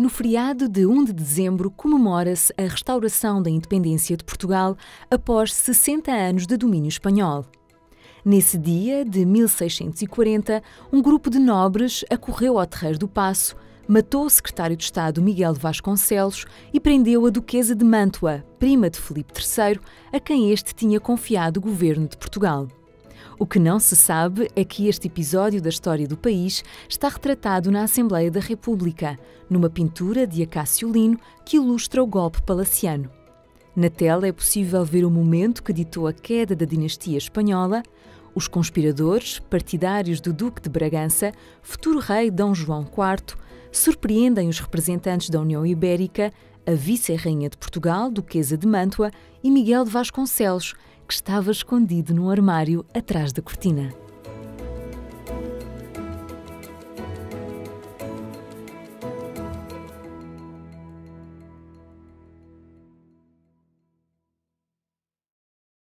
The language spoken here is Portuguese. No feriado de 1 de dezembro comemora-se a restauração da independência de Portugal após 60 anos de domínio espanhol. Nesse dia de 1640, um grupo de nobres acorreu ao terreiro do Paço, matou o secretário de Estado Miguel de Vasconcelos e prendeu a Duquesa de Mântua, prima de Felipe III, a quem este tinha confiado o governo de Portugal. O que não se sabe é que este episódio da história do país está retratado na Assembleia da República, numa pintura de Acácio Lino que ilustra o golpe palaciano. Na tela é possível ver o momento que ditou a queda da dinastia espanhola, os conspiradores, partidários do Duque de Bragança, futuro rei Dom João IV, surpreendem os representantes da União Ibérica, a vice-rainha de Portugal, Duquesa de Mântua, e Miguel de Vasconcelos, que estava escondido num armário atrás da cortina.